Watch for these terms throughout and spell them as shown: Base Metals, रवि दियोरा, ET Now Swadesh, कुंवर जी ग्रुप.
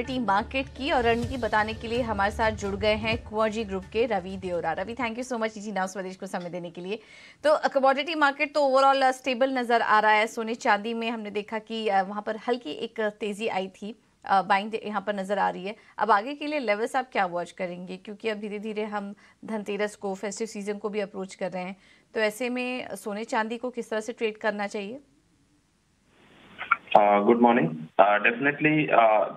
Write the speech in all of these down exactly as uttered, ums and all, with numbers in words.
Market की और रणनीति बताने के लिए हमारे साथ जुड़ गए हैं कुंवर जी ग्रुप के रवि दियोरा। Ravi, thank you so much ji now Swadesh को समय देने के लिए। तो कमोडिटी मार्केट तो ओवरऑल स्टेबल नजर आ रहा है। सोने चांदी में हमने देखा कि वहां पर हल्की एक तेजी आई थी, बाइंग यहाँ पर नजर आ रही है। अब आगे के लिए लेवल्स आप क्या वॉच करेंगे, क्योंकि अब धीरे धीरे हम धनतेरस को, फेस्टिव सीजन को भी अप्रोच कर रहे हैं, तो ऐसे में सोने चांदी को किस तरह से ट्रेड करना चाहिए? Good morning. डेफिनेटली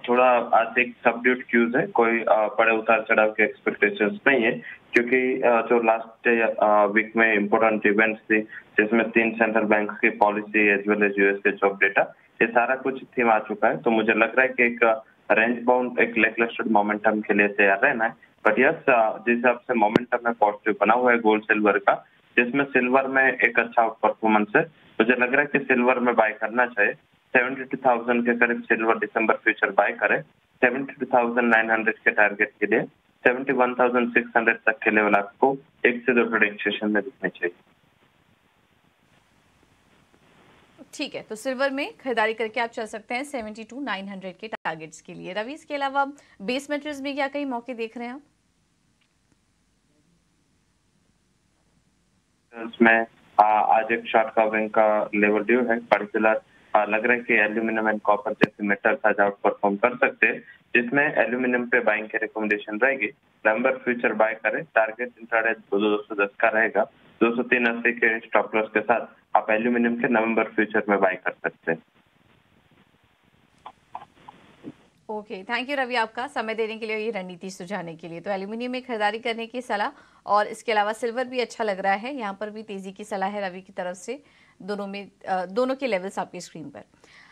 थोड़ा आज एक सबड्यूट क्यूज है, कोई uh, बड़े उतार चढ़ाव के एक्सपेक्टेशंस नहीं है, क्योंकि uh, जो लास्ट वीक uh, में इम्पोर्टेंट इवेंट्स थी जिसमें तीन सेंट्रल बैंक की policy as well as US के जॉब डेटा, ये सारा कुछ थीम आ चुका है। तो मुझे लग रहा है कि एक रेंज बाउंड एक लेगलेस्टेड मोमेंटम के लिए तैयार रहना है। बट यस, जिस हिसाब से मोमेंटम में पॉजिटिव बना हुआ है गोल्ड सिल्वर का, जिसमें सिल्वर में एक अच्छा परफॉर्मेंस है, मुझे लग रहा है कि सिल्वर में बाय करना चाहिए। बहत्तर हज़ार के करीब सिल्वर दिसंबर फ्यूचर बाय करें, बहत्तर हज़ार नौ सौ के टारगेट के लिए इकहत्तर हज़ार छह सौ तक के लेवल आपको एक से दो ट्रेडिंग सेशन में दिखने चाहिए। ठीक है, तो सिल्वर में खरीदारी करके आप चल सकते हैं बहत्तर हज़ार नौ सौ के टारगेट्स के लिए। रवि, इसके अलावा बेस मेटल्स में क्या कहीं मौके देख रहे हैं आप? इसमें आज एक शॉर्ट कवरिंग का लेवल ड्यू है। पर्टिकुलर लग रहा है कि एल्यूमिनियम एंड कॉपर जैसे मेटल्स आज आउट परफॉर्म कर सकते हैं, जिसमें एल्यूमिनियम पे बाइंग की रिकमेंडेशन रहेगी। नवंबर फ्यूचर बाय करें, टारगेट इंट्राडे दो सौ दस का रहेगा, दो सौ तीन अस्सी के स्टॉप लॉस के साथ आप एल्यूमिनियम के नवंबर फ्यूचर में बाय कर सकते हैं। ओके, थैंक यू रवि, आपका समय देने के लिए और ये रणनीति सुझाने के लिए। तो एल्यूमिनियम में खरीदारी करने की सलाह, और इसके अलावा सिल्वर भी अच्छा लग रहा है, यहाँ पर भी तेजी की सलाह है रवि की तरफ से। दोनों में दोनों के लेवल्स आपकी स्क्रीन पर।